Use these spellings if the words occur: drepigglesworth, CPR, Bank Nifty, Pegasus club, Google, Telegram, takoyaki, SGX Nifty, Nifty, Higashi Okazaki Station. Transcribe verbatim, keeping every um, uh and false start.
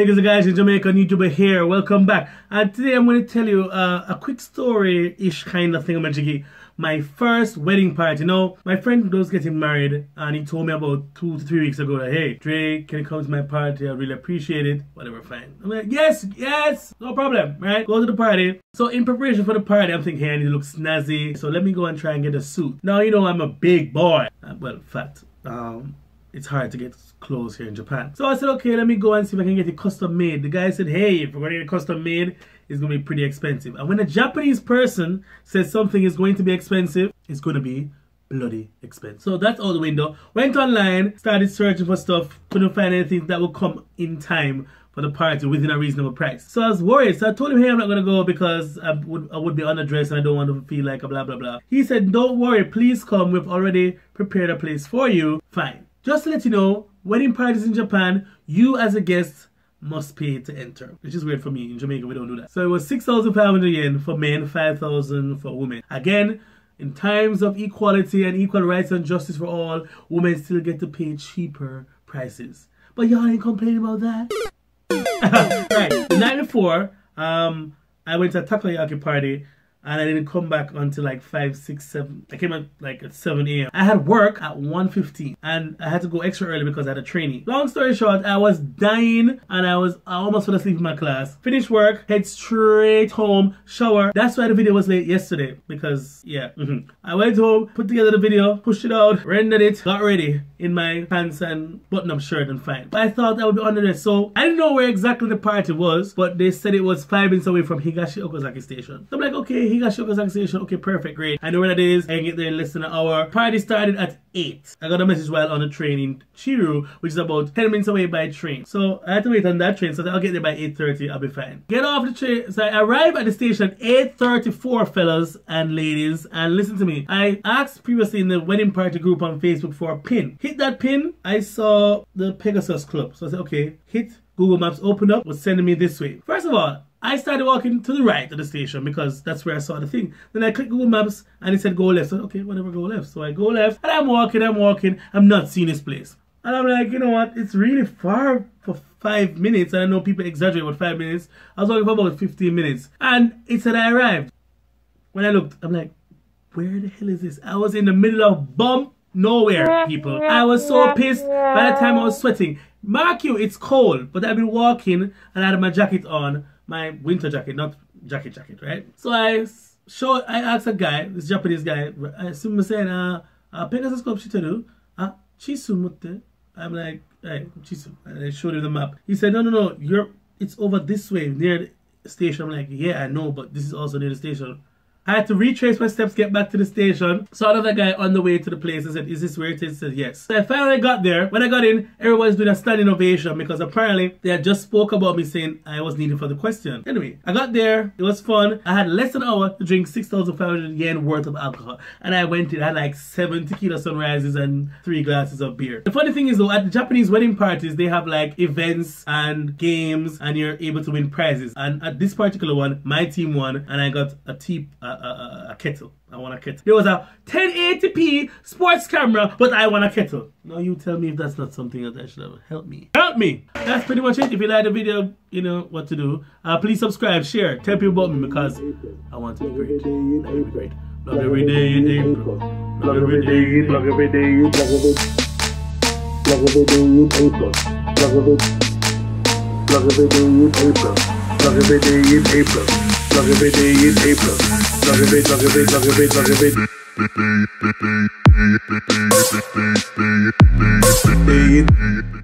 Hey guys, it's Jamaican YouTuber here. Welcome back. And today I'm going to tell you uh, a quick story-ish kind of thingamajiggy. My first wedding party. You know, my friend was getting married and he told me about two to three weeks ago that, hey, Dre, can you come to my party? I really appreciate it. Whatever, fine. I'm like, yes, yes, no problem, right? Go to the party. So in preparation for the party, I'm thinking, hey, I need to look snazzy. So let me go and try and get a suit. Now, you know, I'm a big boy. Uh, well, fat. Um... It's hard to get clothes here in Japan. So I said, okay, let me go and see if I can get it custom made. The guy said, hey, if we're going to get it custom made, it's going to be pretty expensive. And when a Japanese person says something is going to be expensive, it's going to be bloody expensive. So that's out the window. Went online, started searching for stuff, couldn't find anything that would come in time for the party within a reasonable price. So I was worried. So I told him, hey, I'm not going to go because I would, I would be underdressed and I don't want to feel like a blah, blah, blah. He said, don't worry, please come. We've already prepared a place for you. Fine. Just to let you know, wedding parties in Japan, you as a guest must pay to enter. Which is weird for me. In Jamaica, we don't do that. So it was six thousand five hundred yen for men, five thousand for women. Again, in times of equality and equal rights and justice for all, women still get to pay cheaper prices. But y'all ain't complaining about that. Right. The night before, um, I went to a takoyaki party. And I didn't come back until like five, six, seven. I came at like at seven A M I had work at one fifteen. And I had to go extra early because I had a training. Long story short, I was dying. And I was I almost fell asleep in my class. Finished work. Head straight home. Shower. That's why the video was late yesterday. Because, yeah. Mm-hmm. I went home. Put together the video. Pushed it out. Rendered it. Got ready in my pants and button-up shirt and fine. But I thought I would be under there. So, I didn't know where exactly the party was. But they said it was five minutes away from Higashi Okazaki Station. So I'm like, okay. Higashi Okazaki Station. Okay, perfect, great. I know where that is. I can get there in less than an hour. Party started at eight. I got a message while on the train in Chiru, which is about ten minutes away by train. So I had to wait on that train. So I'll get there by eight thirty. I'll be fine. Get off the train. So I arrive at the station eight thirty-four, fellas and ladies. And listen to me. I asked previously in the wedding party group on Facebook for a pin. Hit that pin. I saw the Pegasus Club. So I said, okay, hit. Google Maps opened up. Was sending me this way. First of all, I started walking to the right of the station because that's where I saw the thing. Then I clicked Google Maps and it said go left. So okay, whatever, go left. So I go left and I'm walking, I'm walking. I'm not seeing this place. And I'm like, you know what? It's really far for five minutes. And I know people exaggerate about five minutes. I was walking for about fifteen minutes. And it said I arrived. When I looked, I'm like, where the hell is this? I was in the middle of bump nowhere, people. I was so pissed. By the time I was sweating. Mark you, it's cold. But I've been walking and I had my jacket on. My winter jacket, not jacket jacket, right? So I showed, I asked a guy, this Japanese guy, I said, uh, uh, Pegasus club shiteru, ah, chisu mutte. I'm like, hey, chisu. And I showed him the map. He said, no, no, no, you're, it's over this way, near the station. I'm like, yeah, I know, but this is also near the station. I had to retrace my steps, get back to the station. Saw another guy on the way to the place and said, is this where it is? I said, yes. So I finally got there. When I got in, everyone's doing a standing ovation because apparently they had just spoke about me saying I was needed for the question. Anyway, I got there. It was fun. I had less than an hour to drink six thousand five hundred yen worth of alcohol. And I went in. I had like seven tequila sunrises and three glasses of beer. The funny thing is though, at the Japanese wedding parties, they have like events and games and you're able to win prizes. And at this particular one, my team won and I got a tip. A, a, a, a kettle. I want a kettle. There was a ten eighty p sports camera, but I want a kettle. Now you tell me if that's not something that I should have. Help me. Help me! That's pretty much it. If you like the video, you know what to do. Uh, please subscribe, share, tell people about me because I want to be great. I will be great. Love every day in April. Love every day in April. Love every day in April. Love every day in April. Love every day in April. Love every day in April. Love every day in April. Love it, love it, love it, love it, love it.